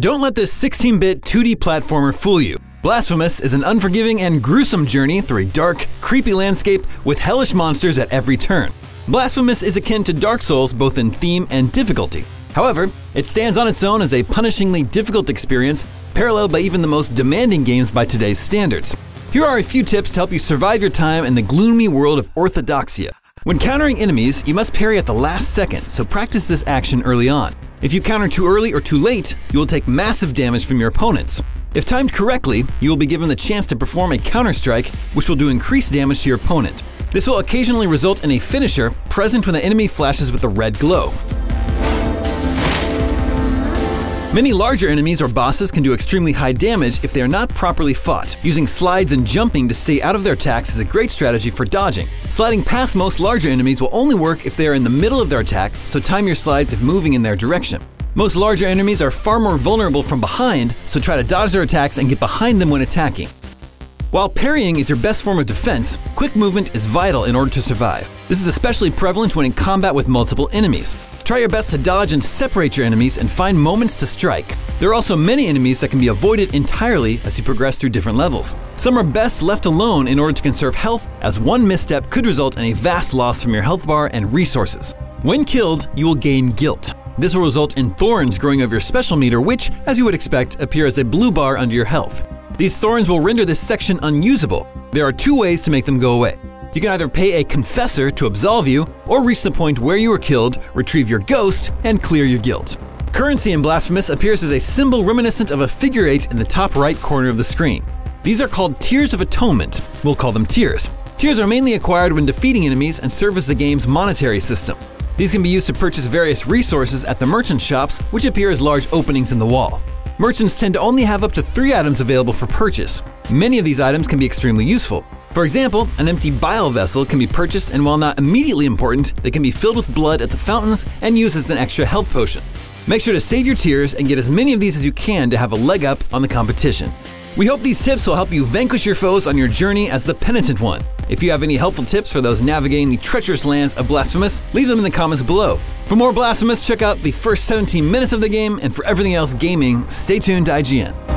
Don't let this 16-bit 2D platformer fool you. Blasphemous is an unforgiving and gruesome journey through a dark, creepy landscape with hellish monsters at every turn. Blasphemous is akin to Dark Souls both in theme and difficulty. However, it stands on its own as a punishingly difficult experience, paralleled by even the most demanding games by today's standards. Here are a few tips to help you survive your time in the gloomy world of Orthodoxia. When countering enemies, you must parry at the last second, so practice this action early on. If you counter too early or too late, you will take massive damage from your opponents. If timed correctly, you will be given the chance to perform a counter-strike, which will do increased damage to your opponent. This will occasionally result in a finisher present when the enemy flashes with a red glow. Many larger enemies or bosses can do extremely high damage if they are not properly fought. Using slides and jumping to stay out of their attacks is a great strategy for dodging. Sliding past most larger enemies will only work if they are in the middle of their attack, so time your slides if moving in their direction. Most larger enemies are far more vulnerable from behind, so try to dodge their attacks and get behind them when attacking. While parrying is your best form of defense, quick movement is vital in order to survive. This is especially prevalent when in combat with multiple enemies. Try your best to dodge and separate your enemies and find moments to strike. There are also many enemies that can be avoided entirely as you progress through different levels. Some are best left alone in order to conserve health, as one misstep could result in a vast loss from your health bar and resources. When killed, you will gain guilt. This will result in thorns growing over your special meter, which, as you would expect, appear as a blue bar under your health. These thorns will render this section unusable. There are two ways to make them go away. You can either pay a confessor to absolve you, or reach the point where you were killed, retrieve your ghost, and clear your guilt. Currency in Blasphemous appears as a symbol reminiscent of a figure 8 in the top right corner of the screen. These are called Tears of Atonement. We'll call them Tears. Tears are mainly acquired when defeating enemies and serve as the game's monetary system. These can be used to purchase various resources at the merchant shops, which appear as large openings in the wall. Merchants tend to only have up to 3 items available for purchase. Many of these items can be extremely useful. For example, an empty bile vessel can be purchased, and while not immediately important, they can be filled with blood at the fountains and used as an extra health potion. Make sure to save your tears and get as many of these as you can to have a leg up on the competition. We hope these tips will help you vanquish your foes on your journey as the Penitent One. If you have any helpful tips for those navigating the treacherous lands of Blasphemous, leave them in the comments below. For more Blasphemous, check out the first 17 minutes of the game, and for everything else gaming, stay tuned to IGN.